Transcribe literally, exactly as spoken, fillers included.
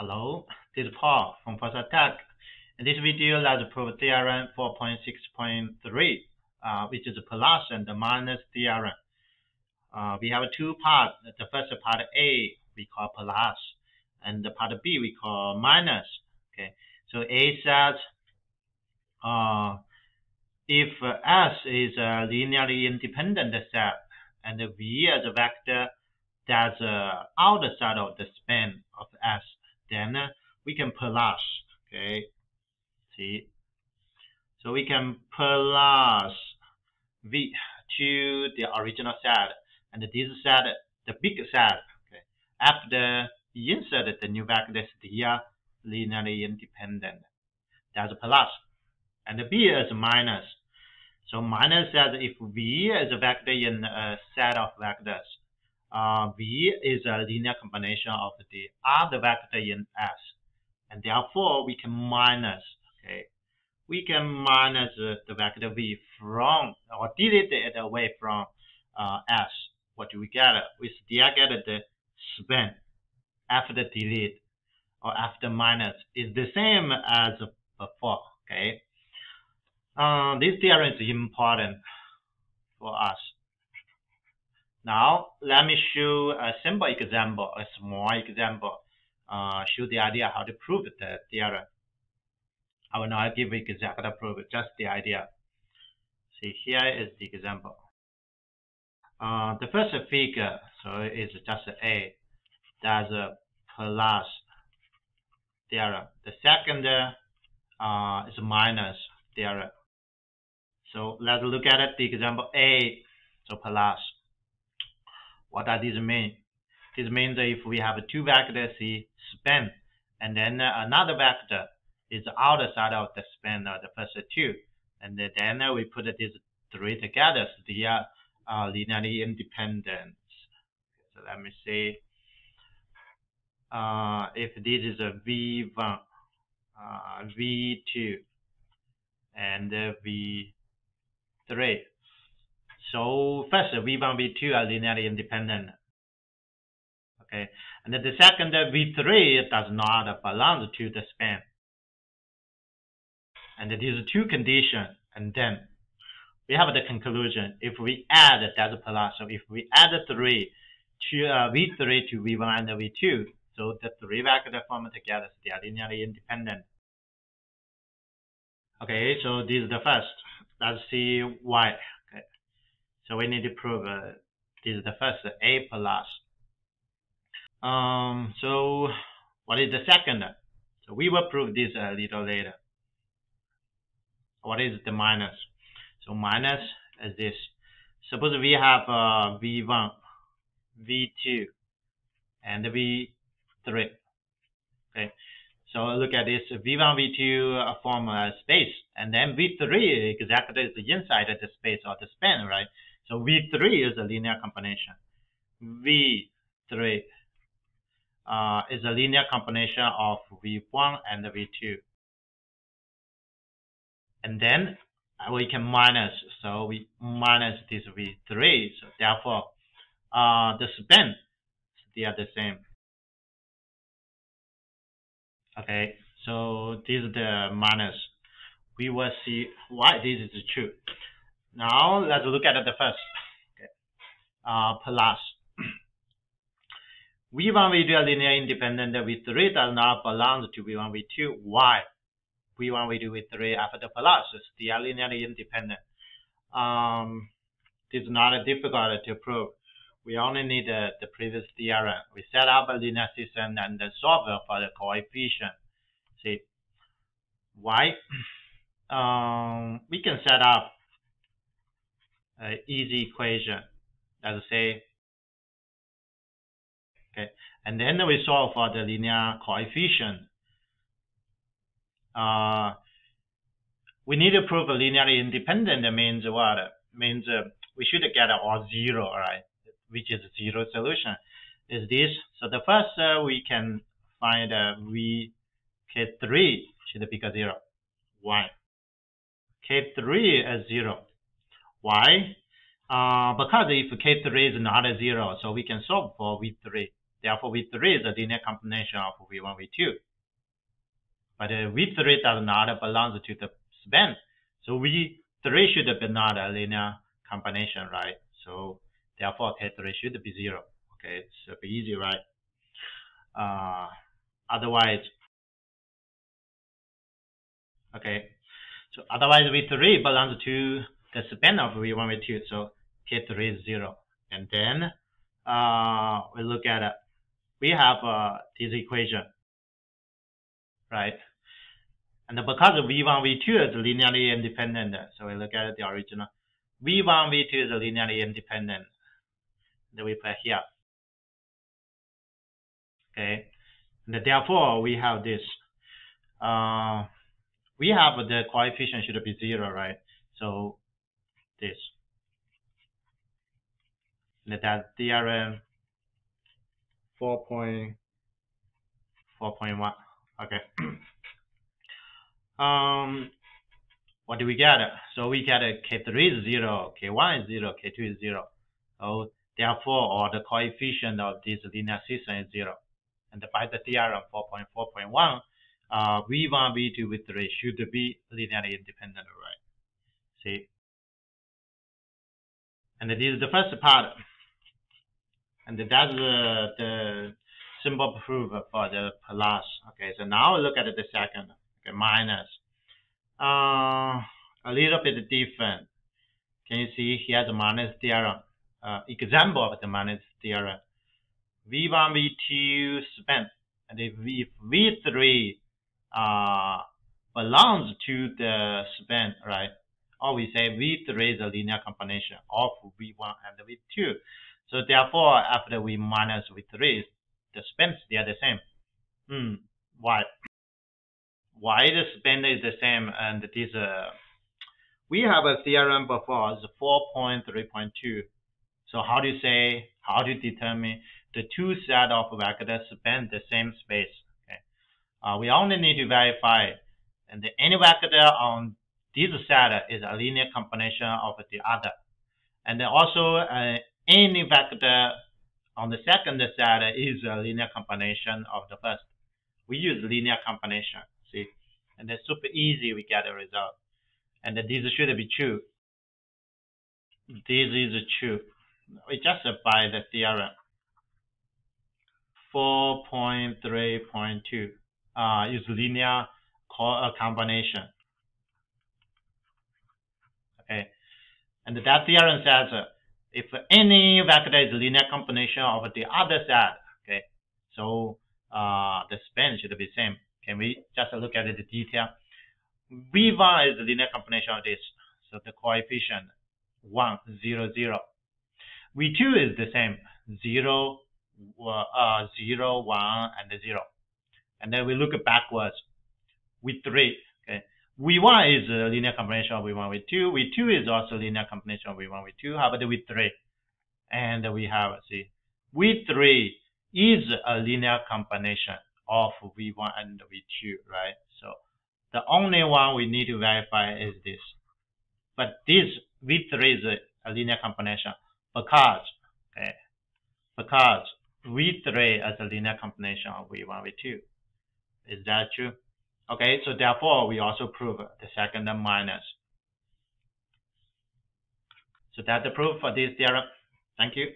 Hello, this is Paul from First Attack. In this video, let's prove theorem four point six point three, uh, which is a plus and the minus theorem. Uh, we have two parts. The first part A we call plus, and the part B we call minus. Okay, so A says uh, if S is a linearly independent set and V as a vector that's uh, outside of the span of S, then uh, we can plus, okay, see, so we can plus V to the original set, and this set, the big set, okay, after you insert the new vectors here, linearly independent, that's plus, and B is minus, so minus says if V is a vector in a set of vectors, Uh, V is a linear combination of the other vector in S, and therefore we can minus, okay, we can minus the vector V from, or delete it away from uh, S. What do we get? We still get the span after delete or after minus is the same as before, okay. Um, this theorem is important for us. Now, let me show a simple example, a small example, uh, show the idea how to prove the theorem. I will not give exact proof, just the idea. See, here is the example. Uh, the first figure, so it's just A, that's a plus theorem. The second uh, is minus theorem. So let's look at it, the example A, so plus. What does this mean? This means that if we have two vectors, see, span, and then another vector is outside of the span of the first two, and then we put these three together, so they are uh, linearly independent. So let me see. Uh, if this is a V one, uh, V two, and V three. So first, V one, V two are linearly independent. Okay, and then the second, V three does not belong to the span. And these two conditions, and then we have the conclusion. If we add that's plus, so if we add three to uh, V three to V one and V two, so the three vectors form together, they are linearly independent. Okay, so this is the first. Let's see why. So we need to prove uh, this is the first A plus. Um, so what is the second? So we will prove this a little later. What is the minus? So minus is this. Suppose we have uh, V one, V two, and V three. Okay. So look at this. V one, V two uh, form a space, and then V three exactly is inside of the space or the span, right? So V three is a linear combination. V three uh, is a linear combination of V one and V two. And then we can minus. So we minus this V three. So therefore, uh, the span, they are the same. Okay, so this is the minus. We will see why this is true. Now let's look at the first, okay. uh, plus. V one, V two are linearly independent, V three does not belong to V one, V two. Why? V one, V two, V three after the plus, they are linearly independent. Um, this is not difficult to prove. We only need uh, the previous theorem. We set up a linear system and solve for the coefficient. See, why? Um, we can set up Uh, easy equation, let's say, okay, and then we solve for the linear coefficient. Uh, we need to prove linearly independent means what? Means uh, we should get all zero, right? Which is zero solution. Is this? So the first uh, we can find uh, V K three should be zero. Why? K three is zero. Why? Uh, because if K three is not a zero, so we can solve for V three. Therefore, V three is a linear combination of V one, V two. But uh, V three does not belong to the span. So V three should be not a linear combination, right? So therefore, K three should be zero. Okay, it should be easy, right? Uh, otherwise, okay. So otherwise, V three belongs to the span of V one, V two. So K three is zero. And then uh, we look at it. We have uh, this equation, right? And because V one, V two is linearly independent, so we look at the original. V one, V two is linearly independent. Then we put here. Okay. And therefore, we have this. Uh, we have the coefficient should be zero, right? So this. And that's theorem four point four point one. Okay. Um, what do we get? So we get a K three is zero, K one is zero, K two is zero. So therefore, all the coefficient of this linear system is zero. And by the theorem four point four point one, uh, V one, V two, V three should be linearly independent, right? See? And this is the first part. And that's uh, the simple proof for the plus. Okay, so now look at the second. Okay, minus. Uh, a little bit different. Can you see here the minus theorem? Uh, example of the minus theorem. V one, V two span. And if, if V three uh, belongs to the span, right? Or we say V three is a linear combination of V one and V two. So therefore, after we minus V three, the spans, they are the same. Hmm. Why? Why the span is the same? And this, uh, we have a theorem before, it's four point three point two. So how do you say, how to determine the two set of vectors span the same space? Okay. Uh, we only need to verify, and the, any vector on this set is a linear combination of the other. And then also, uh, any vector on the second set is a linear combination of the first. We use linear combination, see? And it's super easy, we get a result. And this should be true. This is true. We just apply the theorem. four point three point two uh, is linear combination. Okay. And that theorem says uh, if any vector is linear combination of the other set, okay, so uh, the span should be same. Can we just look at the detail? V one is the linear combination of this, so the coefficient one, zero, zero. V two is the same, zero, uh, zero, one, and zero. And then we look backwards. V three, okay. V one is a linear combination of V one, V two. V two is also a linear combination of V one, V two. How about the V three? And we have, see, V three is a linear combination of V one and V two, right? So the only one we need to verify is this. But this V three is a, a linear combination because, okay, because V three is a linear combination of V one, V two. Is that true? Okay, so therefore, we also prove the second minus. So that's the proof for this theorem. Thank you.